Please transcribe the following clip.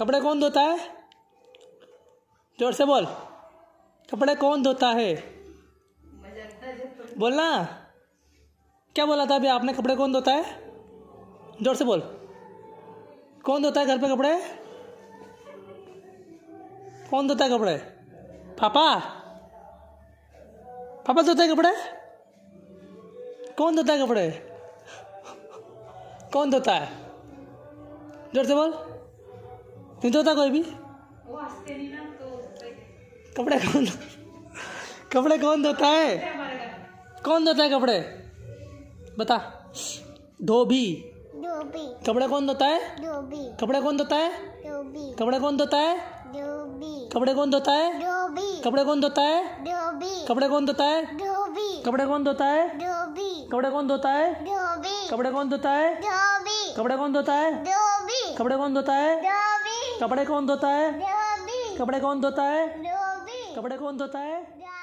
कपड़े कौन धोता है? जोर से बोल, कपड़े कौन धोता है? बोलना, क्या बोला था अभी आपने? कपड़े कौन धोता है? जोर से बोल, कौन धोता है घर पे कपड़े? कौन धोता है कपड़े? पापा, पापा धोता है कपड़े? कौन धोता है कपड़े? कौन धोता है? जोर से बोल, नहीं धोता कोई भी? कपड़े कौन, कपड़े कौन धोता है? कौन धोता है कपड़े? बता, धोबी। कपड़े कौन धोता है? कपड़े कौन धोता है? कपड़े कौन धोता है? कपड़े कौन धोता है? कपड़े कौन धोता है? कपड़े कौन धोता है? कपड़े कौन धोता है? कपड़े कौन धोता है? कपड़े कौन धोता है? कपड़े कौन धोता है? कपड़े कौन धोता है? कपड़े कौन धोता है? कपड़े कौन धोता है? कपड़े कौन धोता है?